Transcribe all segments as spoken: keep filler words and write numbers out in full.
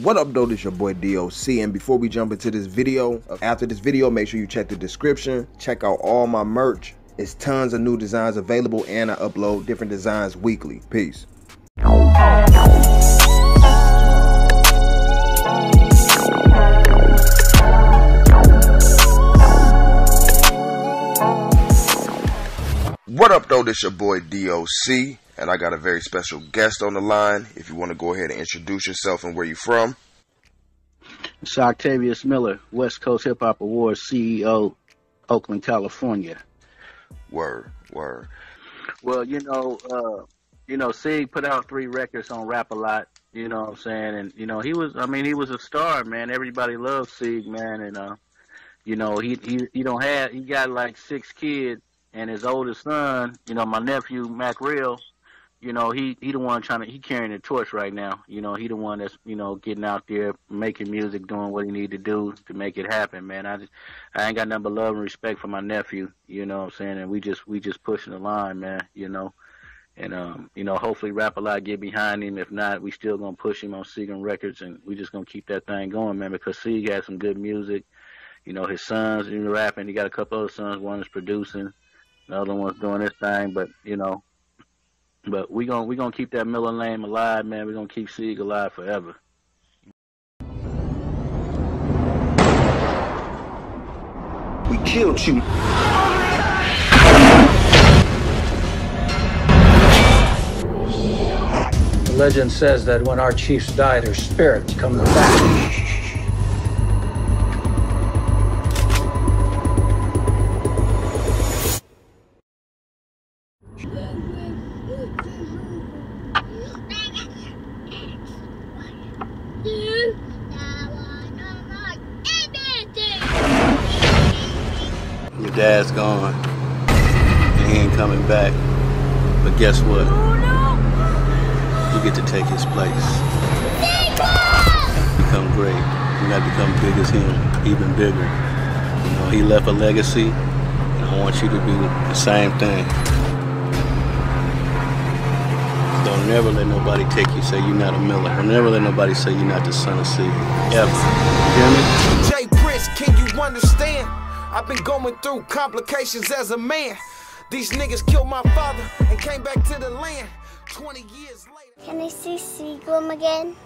What up, though? This your boy D O C, and before we jump into this video, after this video, make sure you check the description, check out all my merch. It's tons of new designs available, and I upload different designs weekly. Peace. What up, though? This your boy D O C. And I got a very special guest on the line. If you want to go ahead and introduce yourself and where you from. It's Octavius Miller, West Coast Hip Hop Awards C E O, Oakland, California. Word, word. Well, you know, uh, you know, Sig put out three records on Rap-A-Lot. You know what I'm saying? And you know, he was, I mean, he was a star, man. Everybody loved Sig, man. And uh, you know, he he he don't have, he got like six kids, and his oldest son, you know, my nephew Mac Real. You know, he, he the one trying to, he carrying the torch right now. You know, he the one that's, you know, getting out there, making music, doing what he need to do to make it happen, man. I just, I ain't got nothing but love and respect for my nephew, you know what I'm saying? And we just, we just pushing the line, man, you know. And, um, you know, hopefully Rap-A-Lot get behind him. If not, we still going to push him on Seagram Records, and we just going to keep that thing going, man, because Seag has some good music. You know, his son's in rapping. He got a couple other sons. One is producing. The other one's doing this thing, but, you know. But we're going we gonna keep that Miller name alive, man. We're going to keep Seag alive forever. We killed you. The legend says that when our chiefs die, their spirits come back. Dad's gone, and he ain't coming back, but guess what? Oh, no. You get to take his place. Become great. You gotta become big as him, even bigger. You know, he left a legacy, and I want you to do the same thing. Don't never let nobody take you, say you're not a Miller. Don't never let nobody say you're not the son of Seag, ever. You hear me? J. Prince, can you understand? I've been going through complications as a man. These niggas killed my father and came back to the land twenty years later. Can I see Seagram again?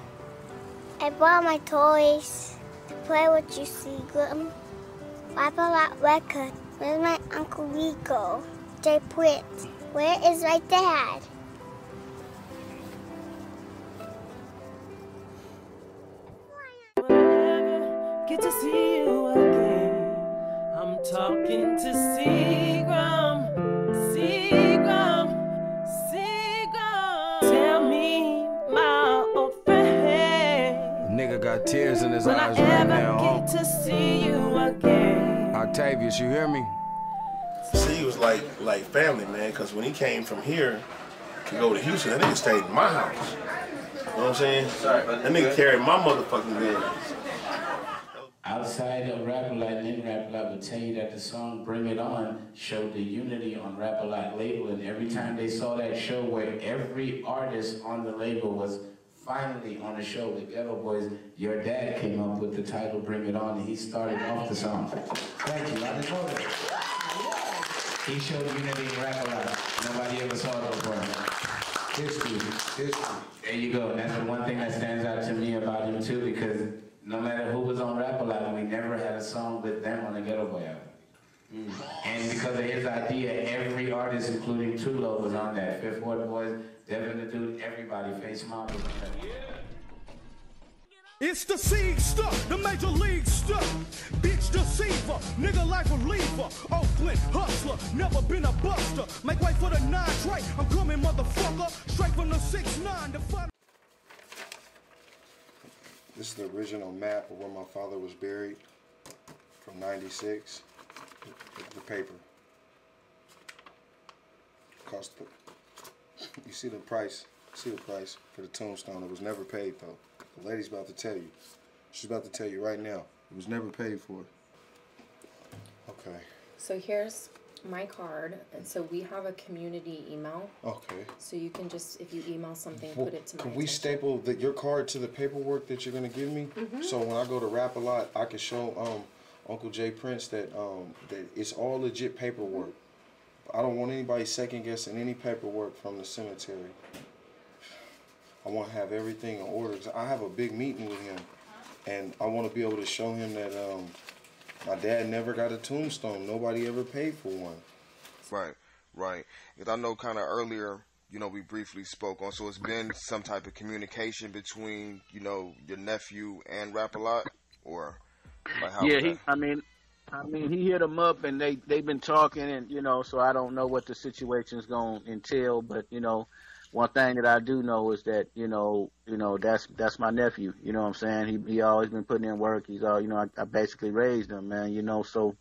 I bought my toys to play with you, Seagram. Rap-A-Lot Records. Where's my Uncle Rico? J. Prince. Where is my dad? Get to see you again. I'm talking to Seagram, Seagram, Seagram. Tell me, my old friend. Nigga got tears in his when eyes I right ever now. I get to see you again. Octavius, you hear me? See, he was like like family, man. Cause when he came from here to go to Houston, that nigga stayed in my house. You know what I'm saying? Sorry, that nigga good. Carried my motherfucking business. Outside of Rap-A-Lot and in Rap-A-Lot would tell you that the song Bring It On showed the unity on Rap-A-Lot label, and every time they saw that show where every artist on the label was finally on a show with Ghetto Boys, your dad came up with the title Bring It On, and he started off the song. Thank you, I love it. He showed unity in Rap-A-Lot. Nobody ever saw it before. History, history. There you go, and that's the one thing that stands out to me about him too, because no matter who was on Rap-A-Lot, we never had a song with them on the Ghetto Boy album. Mm. And because of his idea, every artist, including Tulo, was on that. Fifth Ward Boys, Devin the Dude, everybody, Face Mob was on that. Yeah. It's the Seag stuff, the Major League stuff. Bitch deceiver, nigga life reliever. Oakland hustler, never been a buster. Make way for the nine right, I'm coming, motherfucker. Straight from the six nine to five. This is the original map of where my father was buried from ninety-six, the, the paper. Cost the, you see the price, see the price for the tombstone. It was never paid though. The lady's about to tell you. She's about to tell you right now. It was never paid for. Okay. So here's my card, and so we have a community email. Okay. So you can just, if you email something, well, put it to my Can we attention. staple the, your card to the paperwork that you're going to give me? Mm-hmm. So when I go to Rap-A-Lot, I can show um, Uncle J. Prince that, um, that it's all legit paperwork. I don't want anybody second-guessing any paperwork from the cemetery. I want to have everything in order. I have a big meeting with him, and I want to be able to show him that um, my dad never got a tombstone. Nobody ever paid for one. Right, right. Because I know kind of earlier, you know, we briefly spoke on, so it's been some type of communication between, you know, your nephew and Rap-A-Lot? Or like how yeah, he, I mean... I mean, he hit them up, and they, they've been talking, and, you know, so I don't know what the situation's going to entail, but, you know, one thing that I do know is that, you know, you know, that's, that's my nephew, you know what I'm saying? He, he always been putting in work. He's all, you know, I, I basically raised him, man, you know, so,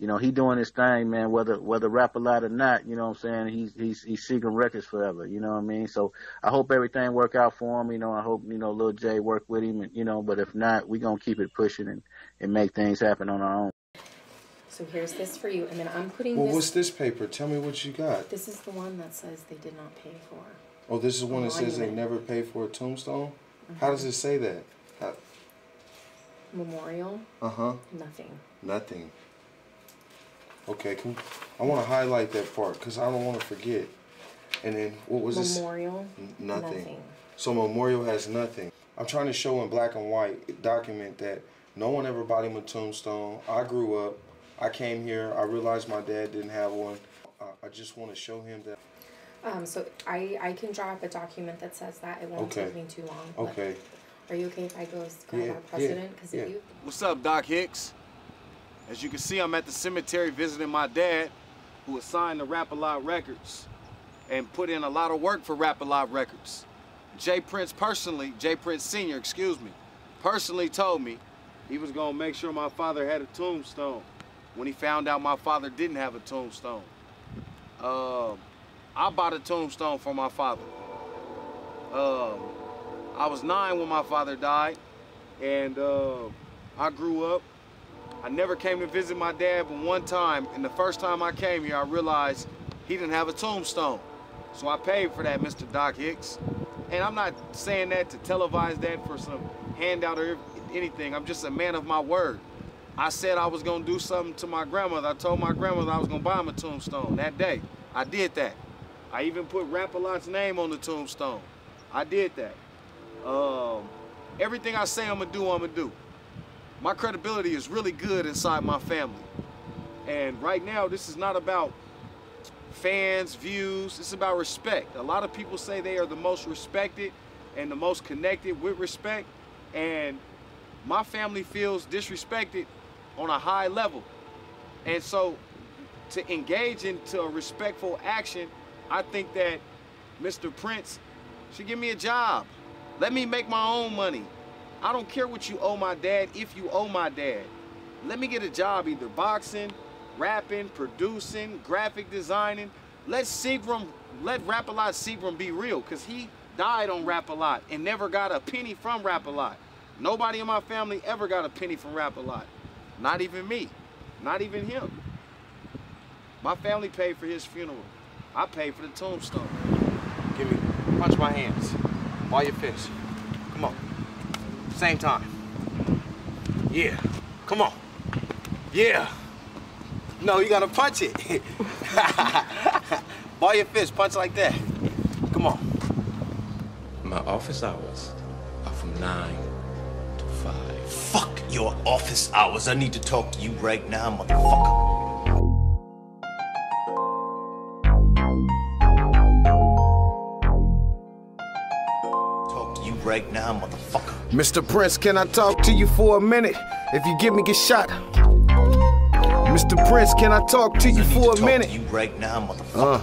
you know, he doing his thing, man, whether, whether Rap-A-Lot or not, you know what I'm saying? He's, he's, he's Seagram Records forever, you know what I mean? So I hope everything work out for him, you know, I hope, you know, Lil Jay work with him, and, you know, but if not, we going to keep it pushing and, and make things happen on our own. So here's this for you, and then I'm putting well, this... Well, what's this paper? Tell me what you got. This is the one that says they did not pay for. Oh, this is one that says they never paid for a tombstone? Mm-hmm. How does it say that? How... Memorial. Uh-huh. Nothing. Nothing. Okay, can we... I want to highlight that part, because I don't want to forget. And then, what was this? Memorial. Nothing. nothing. So memorial has nothing. I'm trying to show in black and white document that no one ever bought him a tombstone. I grew up. I came here, I realized my dad didn't have one. I, I just want to show him that. Um, so I, I can draw up a document that says that. It won't okay. take me too long. Okay. Are you okay if I go grab yeah, our president? Because yeah, yeah. you. What's up, Doc Hicks? As you can see, I'm at the cemetery visiting my dad, who was signed to Rap-A-Lot Records and put in a lot of work for Rap-A-Lot Records. J. Prince personally, J. Prince Senior, excuse me, personally told me he was going to make sure my father had a tombstone. When he found out my father didn't have a tombstone. Uh, I bought a tombstone for my father. Uh, I was nine when my father died, and uh, I grew up. I never came to visit my dad but one time, and the first time I came here, I realized he didn't have a tombstone. So I paid for that, Mister Doc Hicks. And I'm not saying that to televise that for some handout or anything. I'm just a man of my word. I said I was gonna do something to my grandmother. I told my grandmother I was gonna buy him a tombstone that day. I did that. I even put Rap-A-Lot's name on the tombstone. I did that. Um, everything I say I'm gonna do, I'm gonna do. My credibility is really good inside my family. And right now, this is not about fans, views, it's about respect. A lot of people say they are the most respected and the most connected with respect. And my family feels disrespected on a high level. And so to engage into a respectful action, I think that Mister Prince should give me a job. Let me make my own money. I don't care what you owe my dad, if you owe my dad. Let me get a job either boxing, rapping, producing, graphic designing. Let Seagram, let Rap-A-Lot Seagram be real, because he died on Rap-A-Lot and never got a penny from Rap-A-Lot. Nobody in my family ever got a penny from Rap-A-Lot. Not even me, not even him. My family paid for his funeral. I paid for the tombstone. Give me, punch my hands, all your fists. Come on, same time. Yeah, come on. Yeah. No, you gotta punch it. Ball your fists, punch like that. Come on. My office hours are from nine to five. Fuck. Your office hours. I need to talk to you right now, motherfucker. Talk to you right now, motherfucker. Mister Prince, can I talk to you for a minute? If you give me a shot. Mister Prince, can I talk to you for a minute? You right now, motherfucker.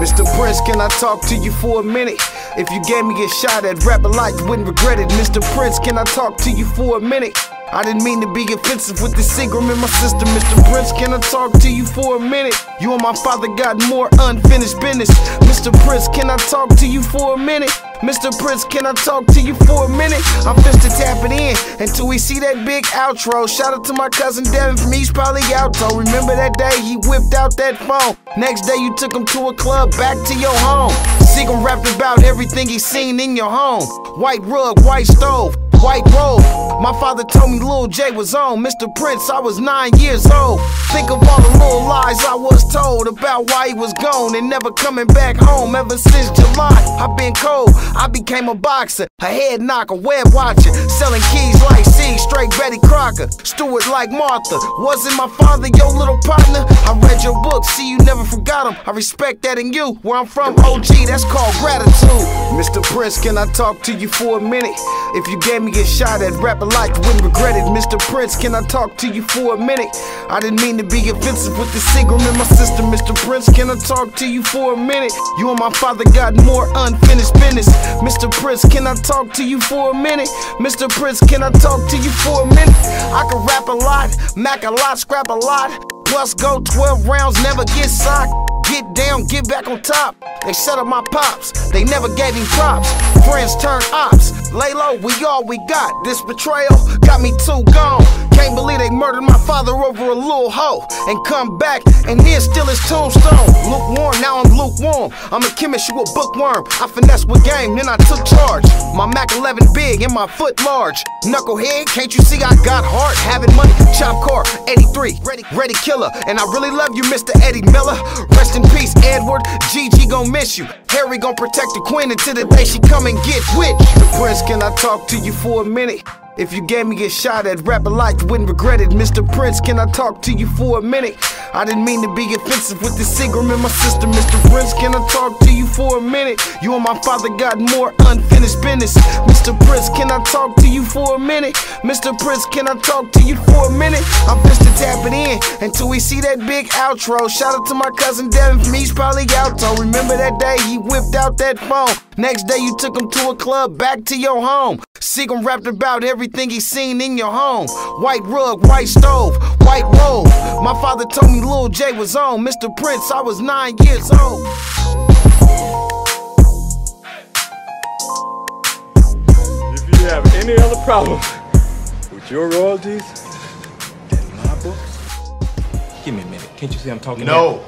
Mister Prince, can I talk to you for a minute? If you gave me a shot at Rap-A-Lot, you wouldn't regret it. Mister Prince, can I talk to you for a minute? I didn't mean to be offensive with the Seagram in my system. Mister Prince, can I talk to you for a minute? You and my father got more unfinished business. Mister Prince, can I talk to you for a minute? Mister Prince, can I talk to you for a minute? I'm just to tap it in until we see that big outro. Shout out to my cousin Devin from East Poly Alto. Remember that day he whipped out that phone? Next day you took him to a club, back to your home. Seagram rapped about everything he seen in your home. White rug, white stove, white robe. My father told me Lil Jay was on. Mister Prince, I was nine years old. Think of all the little lies I was told about why he was gone and never coming back home. Ever since July, I've been cold. I became a boxer, a head knocker, web watcher, selling keys like C, straight Betty Crocker, Stewart like Martha. Wasn't my father your little partner? I read your book, see you never forgot him. I respect that in you. Where I'm from, O G, that's called gratitude. Mister Prince, can I talk to you for a minute? If you gave me get shot at, Rap-A-Lot wouldn't regret it. Mister Prince, can I talk to you for a minute? I didn't mean to be offensive with the Seagram in my system. Mister Prince, can I talk to you for a minute? You and my father got more unfinished business. Mister Prince, can I talk to you for a minute? Mister Prince, can I talk to you for a minute? I can rap a lot, mac a lot, scrap a lot. Plus go twelve rounds, never get socked. Get down, get back on top. They shut up my pops, they never gave him props. Friends turn ops, lay low, we all we got. This betrayal got me too gone. Can't believe they murdered my father over a little hoe. And come back, and then still his tombstone. Lukewarm, now I'm lukewarm. I'm a chemist, you a bookworm. I finessed with game, then I took charge. My Mac eleven big and my foot large. Knucklehead, can't you see I got heart? Having money, chop car, eighty-three, ready, ready killer. And I really love you, Mister Eddie Miller. Rest in peace, Edward. G G gon' miss you. Harry gon' protect the queen until the day she come and get with you. Prince, can I talk to you for a minute? If you gave me a shot at Rap-A-Lot, wouldn't regret it. Mister Prince, can I talk to you for a minute? I didn't mean to be offensive with the Seagram in my system. Mister Prince, can I talk to you for a minute? You and my father got more unfinished business. Mister Prince, can I talk to you for a minute? Mister Prince, can I talk to you for a minute? I'm just to tap it in until we see that big outro. Shout out to my cousin Devin from East Poly Alto. Remember that day he whipped out that phone? Next day you took him to a club, back to your home. Seagram rapped about everything he seen in your home. White rug, white stove, white robe. My father told me Lil Jay was on. Mister Prince, I was nine years old. If you have any other problems with your royalties in my books, give me a minute. Can't you see I'm talking? No,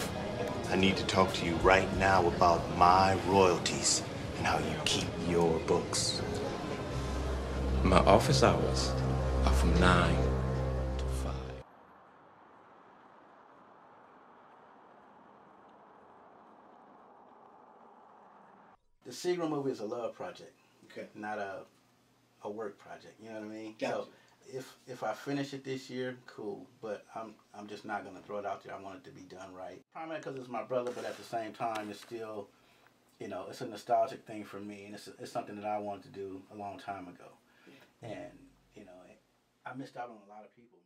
I need to talk to you right now about my royalties and how you keep your books. My office hours are from nine. The Seagram movie is a love project, okay, not a a work project. You know what I mean? Gotcha. So if if I finish it this year, cool. But I'm I'm just not gonna throw it out there. I want it to be done right. Primarily because it's my brother, but at the same time, it's still, you know, it's a nostalgic thing for me, and it's a, it's something that I wanted to do a long time ago. Yeah. And you know, I missed out on a lot of people.